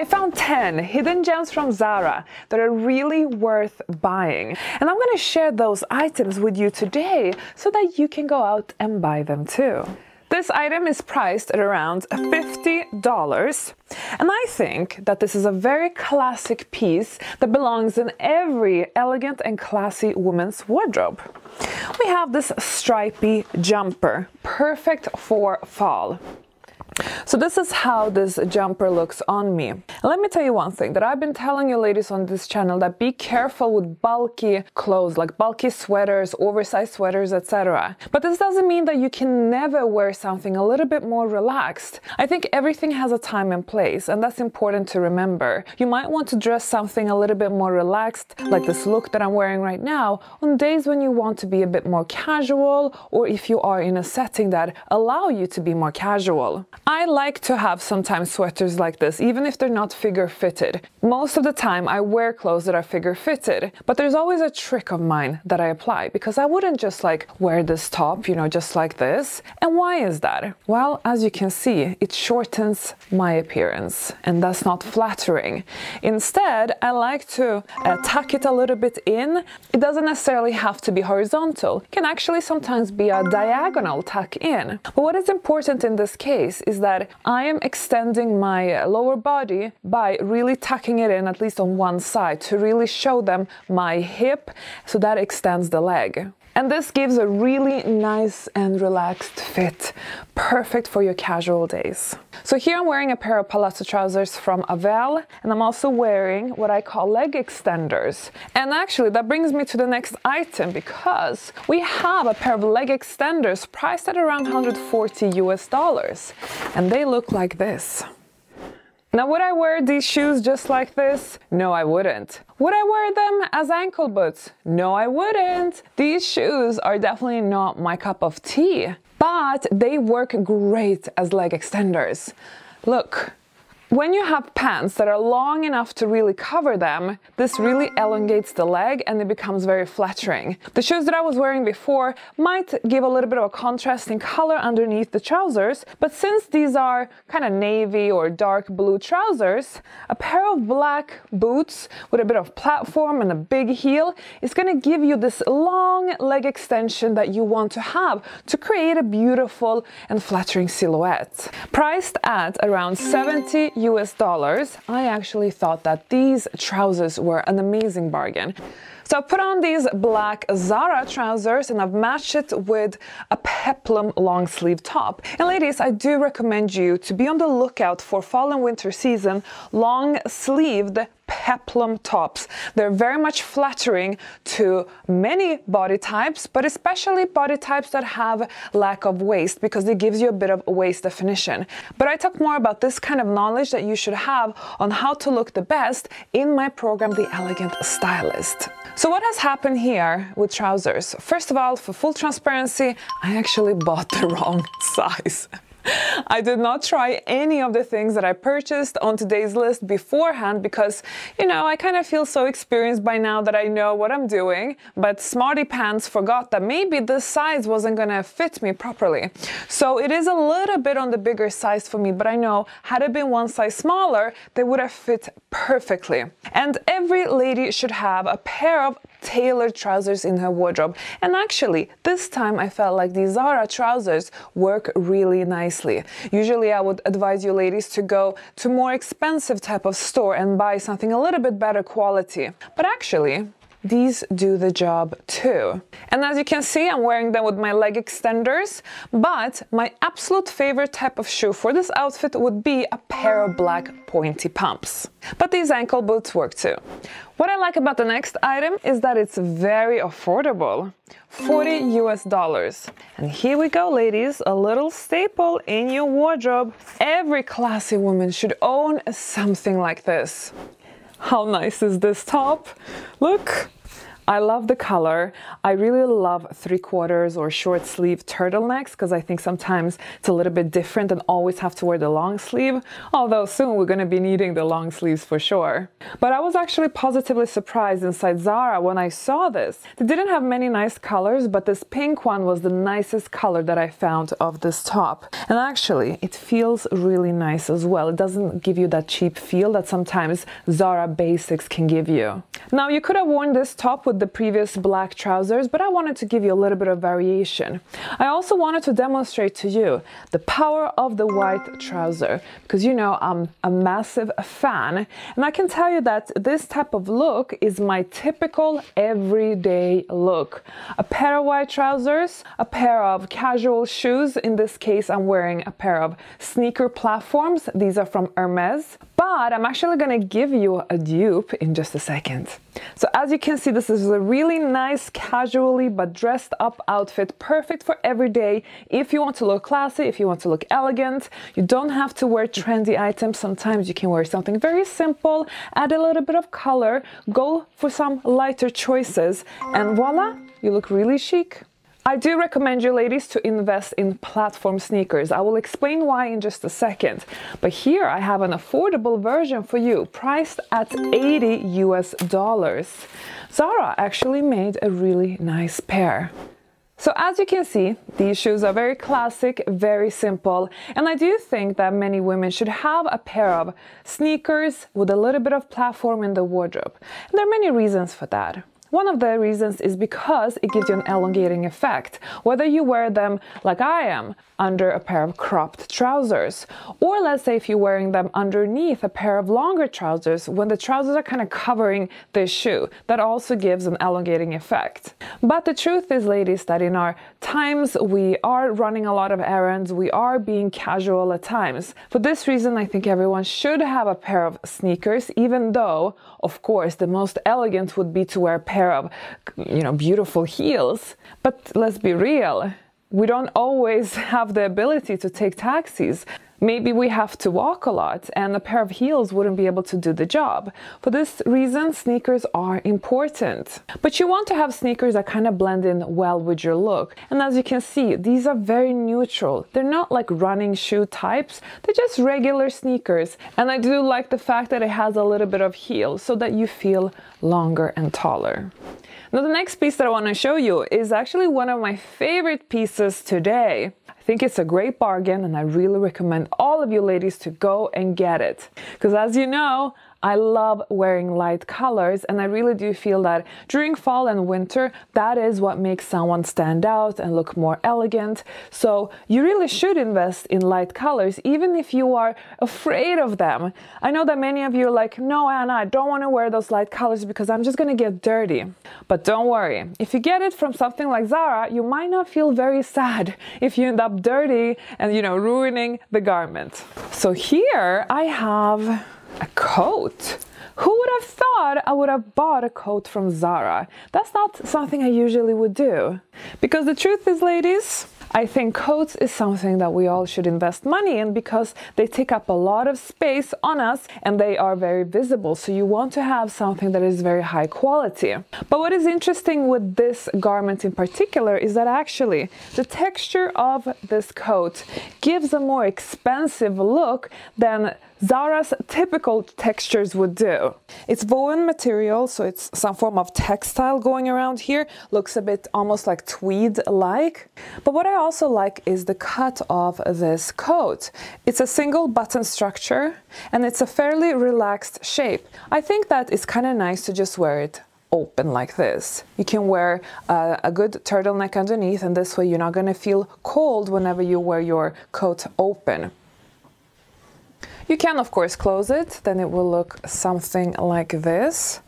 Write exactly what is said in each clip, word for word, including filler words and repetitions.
I found ten hidden gems from Zara that are really worth buying, and I'm going to share those items with you today so that you can go out and buy them too. This item is priced at around fifty dollars, and I think that this is a very classic piece that belongs in every elegant and classy woman's wardrobe. We have this stripy jumper, perfect for fall. So this is how this jumper looks on me. Let me tell you one thing that I've been telling you ladies on this channel, that be careful with bulky clothes, like bulky sweaters, oversized sweaters, et cetera. But this doesn't mean that you can never wear something a little bit more relaxed. I think everything has a time and place, and that's important to remember. You might want to dress something a little bit more relaxed, like this look that I'm wearing right now, on days when you want to be a bit more casual, or if you are in a setting that allows you to be more casual. I like to have sometimes sweaters like this, even if they're not figure fitted. Most of the time I wear clothes that are figure fitted, but there's always a trick of mine that I apply, because I wouldn't just like wear this top, you know, just like this. And why is that? Well, as you can see, it shortens my appearance, and that's not flattering. Instead, I like to uh, tuck it a little bit in. It doesn't necessarily have to be horizontal. It can actually sometimes be a diagonal tuck in. But what is important in this case is that I am extending my lower body by really tucking it in, at least on one side, to really show them my hip, so that extends the leg. And this gives a really nice and relaxed fit, perfect for your casual days. So here I'm wearing a pair of Palazzo trousers from Avel, and I'm also wearing what I call leg extenders. And actually that brings me to the next item, because we have a pair of leg extenders priced at around one hundred forty US dollars, and they look like this. Now, would I wear these shoes just like this? No, I wouldn't. Would I wear them as ankle boots? No, I wouldn't. These shoes are definitely not my cup of tea, but they work great as leg extenders. Look. When you have pants that are long enough to really cover them, this really elongates the leg and it becomes very flattering. The shoes that I was wearing before might give a little bit of a contrasting color underneath the trousers, but since these are kind of navy or dark blue trousers, a pair of black boots with a bit of platform and a big heel is going to give you this long leg extension that you want to have to create a beautiful and flattering silhouette. Priced at around seventy US dollars, I actually thought that these trousers were an amazing bargain. So I put on these black Zara trousers, and I've matched it with a peplum long sleeve top. And ladies, I do recommend you to be on the lookout for fall and winter season long sleeved peplum tops. They're very much flattering to many body types, but especially body types that have lack of waist, because it gives you a bit of waist definition. But I talk more about this kind of knowledge that you should have on how to look the best in my program, The Elegant Stylist. So what has happened here with trousers? First of all, for full transparency, I actually bought the wrong size. I did not try any of the things that I purchased on today's list beforehand, because, you know, I kind of feel so experienced by now that I know what I'm doing, but smarty pants forgot that maybe this size wasn't gonna fit me properly. So it is a little bit on the bigger size for me, but I know had it been one size smaller, they would have fit perfectly. And every lady should have a pair of tailored trousers in her wardrobe. And actually, this time I felt like these Zara trousers work really nicely. Usually I would advise you ladies to go to more expensive type of store and buy something a little bit better quality. But actually, these do the job too. And as you can see, I'm wearing them with my leg extenders, but my absolute favorite type of shoe for this outfit would be a pair of black pointy pumps. But these ankle boots work too. What I like about the next item is that it's very affordable, forty US dollars. And here we go, ladies, a little staple in your wardrobe. Every classy woman should own something like this. How nice is this top? Look, I love the color. I really love three quarters or short sleeve turtlenecks because I think sometimes it's a little bit different than always have to wear the long sleeve, although soon we're going to be needing the long sleeves for sure. But I was actually positively surprised inside Zara when I saw this. They didn't have many nice colors, but this pink one was the nicest color that I found of this top. And actually, it feels really nice as well. It doesn't give you that cheap feel that sometimes Zara basics can give you. Now, you could have worn this top with the previous black trousers, but I wanted to give you a little bit of variation. I also wanted to demonstrate to you the power of the white trouser, because you know I'm a massive fan, and I can tell you that this type of look is my typical everyday look. A pair of white trousers, a pair of casual shoes, in this case I'm wearing a pair of sneaker platforms, these are from Hermès, but I'm actually going to give you a dupe in just a second. So as you can see, this is a really nice casually but dressed up outfit, perfect for every day. If you want to look classy, if you want to look elegant, you don't have to wear trendy items. Sometimes you can wear something very simple, add a little bit of color, go for some lighter choices, and voila, you look really chic. I do recommend you ladies to invest in platform sneakers. I will explain why in just a second. But here I have an affordable version for you, priced at eighty US dollars. Zara actually made a really nice pair. So as you can see, these shoes are very classic, very simple, and I do think that many women should have a pair of sneakers with a little bit of platform in the wardrobe. And there are many reasons for that. One of the reasons is because it gives you an elongating effect, whether you wear them like I am under a pair of cropped trousers, or let's say if you're wearing them underneath a pair of longer trousers when the trousers are kind of covering the shoe, that also gives an elongating effect. But the truth is, ladies, that in our times we are running a lot of errands, we are being casual at times. For this reason, I think everyone should have a pair of sneakers, even though, of course, the most elegant would be to wear a pair of, you know, beautiful heels. But let's be real, we don't always have the ability to take taxis. Maybe we have to walk a lot and a pair of heels wouldn't be able to do the job. For this reason, sneakers are important. But you want to have sneakers that kind of blend in well with your look. And as you can see, these are very neutral. They're not like running shoe types. They're just regular sneakers. And I do like the fact that it has a little bit of heel so that you feel longer and taller. Now the next piece that I want to show you is actually one of my favorite pieces today. I think it's a great bargain and I really recommend all of you ladies to go and get it. Because as you know, I love wearing light colors and I really do feel that during fall and winter, that is what makes someone stand out and look more elegant. So you really should invest in light colors, even if you are afraid of them. I know that many of you are like, no, Anna, I don't want to wear those light colors because I'm just going to get dirty. But don't worry, if you get it from something like Zara, you might not feel very sad if you end up dirty and, you know, ruining the garment. So here I have a coat. Who would have thought I would have bought a coat from Zara? That's not something I usually would do. Because the truth is, ladies, I think coats is something that we all should invest money in because they take up a lot of space on us and they are very visible. So you want to have something that is very high quality. But what is interesting with this garment in particular is that actually the texture of this coat gives a more expensive look than Zara's typical textures would do. It's woven material, so it's some form of textile going around here. Looks a bit almost like tweed-like. But what I also like is the cut of this coat. It's a single button structure and it's a fairly relaxed shape. I think that it's kind of nice to just wear it open like this. You can wear uh, a good turtleneck underneath and this way you're not going to feel cold whenever you wear your coat open. You can, of course, close it, then it will look something like this.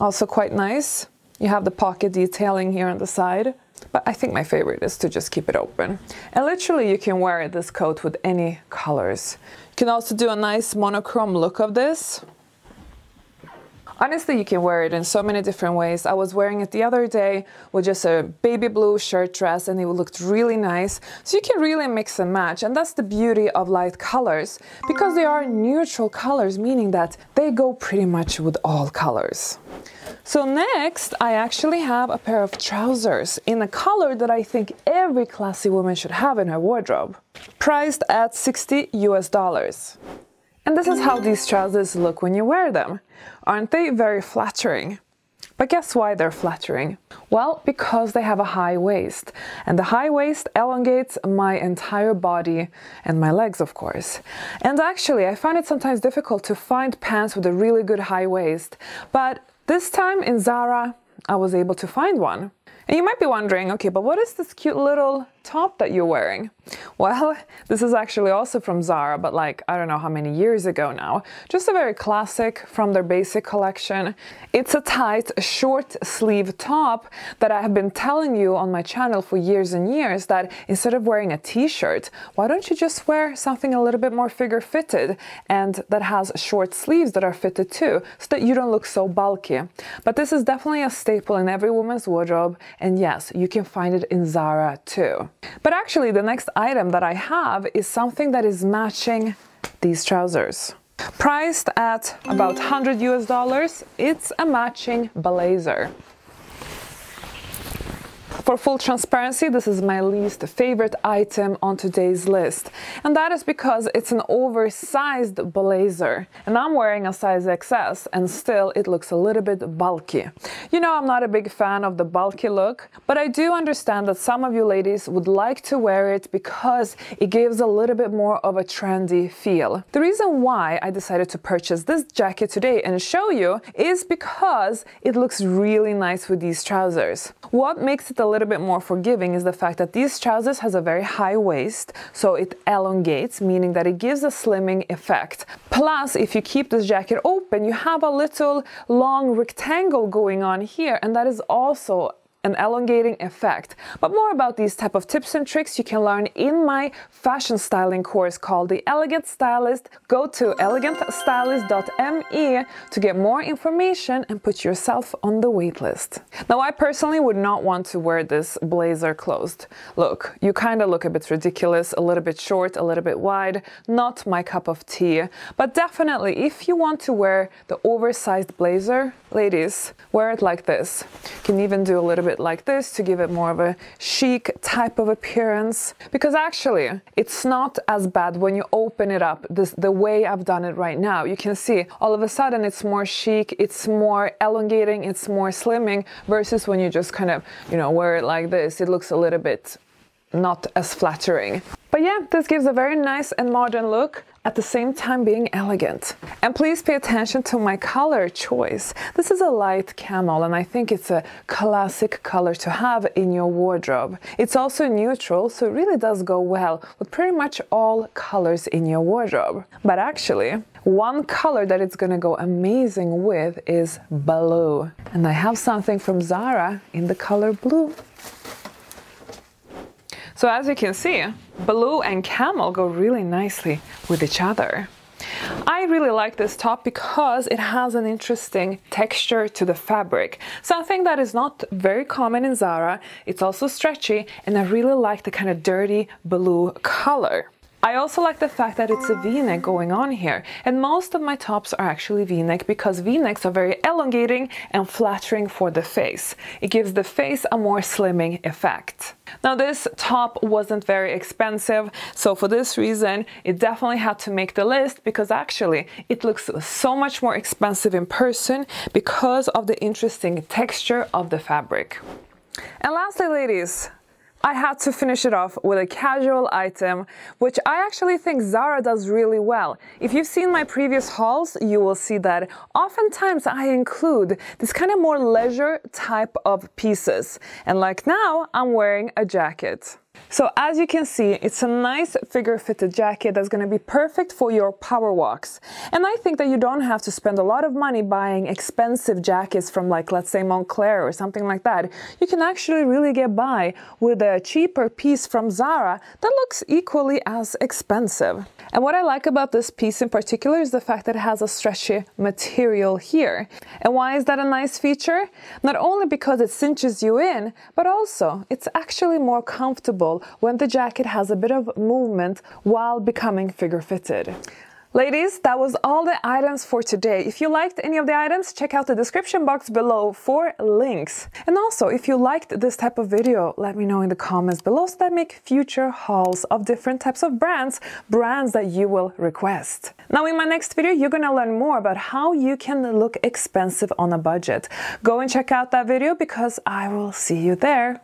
Also quite nice. You have the pocket detailing here on the side, but I think my favorite is to just keep it open. And literally you can wear this coat with any colors. You can also do a nice monochrome look of this. Honestly, you can wear it in so many different ways. I was wearing it the other day with just a baby blue shirt dress and it looked really nice. So you can really mix and match, and that's the beauty of light colors, because they are neutral colors, meaning that they go pretty much with all colors. So next, I actually have a pair of trousers in a color that I think every classy woman should have in her wardrobe, priced at sixty US dollars. And this is how these trousers look when you wear them. Aren't they very flattering? But guess why they're flattering? Well, because they have a high waist, and the high waist elongates my entire body and my legs, of course. And actually, I find it sometimes difficult to find pants with a really good high waist, but this time in Zara, I was able to find one. And you might be wondering, okay, but what is this cute little top that you're wearing? Well, this is actually also from Zara, but like, I don't know how many years ago now. Just a very classic from their basic collection. It's a tight, short sleeve top that I have been telling you on my channel for years and years that instead of wearing a t-shirt, why don't you just wear something a little bit more figure fitted and that has short sleeves that are fitted too, so that you don't look so bulky. But this is definitely a staple in every woman's wardrobe. And yes, you can find it in Zara too. But actually, the next item that I have is something that is matching these trousers. Priced at about one hundred US dollars, it's a matching blazer. For full transparency, this is my least favorite item on today's list, and that is because it's an oversized blazer, and I'm wearing a size X S, and still it looks a little bit bulky. You know, I'm not a big fan of the bulky look, but I do understand that some of you ladies would like to wear it because it gives a little bit more of a trendy feel. The reason why I decided to purchase this jacket today and show you is because it looks really nice with these trousers. What makes it a little A bit more forgiving is the fact that these trousers has a very high waist, so it elongates, meaning that it gives a slimming effect. Plus, if you keep this jacket open, you have a little long rectangle going on here, and that is also an elongating effect. But more about these type of tips and tricks you can learn in my fashion styling course called The Elegant Stylist. Go to elegant stylist dot me to get more information and put yourself on the waitlist. Now, I personally would not want to wear this blazer closed. Look, you kind of look a bit ridiculous, a little bit short, a little bit wide, not my cup of tea. But definitely, if you want to wear the oversized blazer, ladies, wear it like this. You can even do a little bit like this to give it more of a chic type of appearance, because actually it's not as bad when you open it up this the way I've done it right now. You can see all of a sudden it's more chic, it's more elongating, it's more slimming, versus when you just kind of, you know, wear it like this, it looks a little bit not as flattering. But yeah, this gives a very nice and modern look, at the same time being elegant. And please pay attention to my color choice. This is a light camel, and I think it's a classic color to have in your wardrobe. It's also neutral, so it really does go well with pretty much all colors in your wardrobe. But actually, one color that it's gonna go amazing with is blue. And I have something from Zara in the color blue. So as you can see, blue and camel go really nicely with each other. I really like this top because it has an interesting texture to the fabric, something that is not very common in Zara. It's also stretchy, and I really like the kind of dirty blue color. I also like the fact that it's a V-neck going on here, and most of my tops are actually V-neck because V-necks are very elongating and flattering for the face. It gives the face a more slimming effect. Now, this top wasn't very expensive, so for this reason it definitely had to make the list, because actually it looks so much more expensive in person because of the interesting texture of the fabric. And lastly, ladies, I had to finish it off with a casual item, which I actually think Zara does really well. If you've seen my previous hauls, you will see that oftentimes I include this kind of more leisure type of pieces. And like now, I'm wearing a jacket. So as you can see, it's a nice figure-fitted jacket that's going to be perfect for your power walks. And I think that you don't have to spend a lot of money buying expensive jackets from, like, let's say Moncler or something like that. You can actually really get by with a cheaper piece from Zara that looks equally as expensive. And what I like about this piece in particular is the fact that it has a stretchy material here. And why is that a nice feature? Not only because it cinches you in, but also it's actually more comfortable when the jacket has a bit of movement while becoming figure fitted. Ladies, that was all the items for today. If you liked any of the items, check out the description box below for links. And also, if you liked this type of video, let me know in the comments below so that I make future hauls of different types of brands, brands that you will request. Now in my next video, you're gonna learn more about how you can look expensive on a budget. Go and check out that video because I will see you there.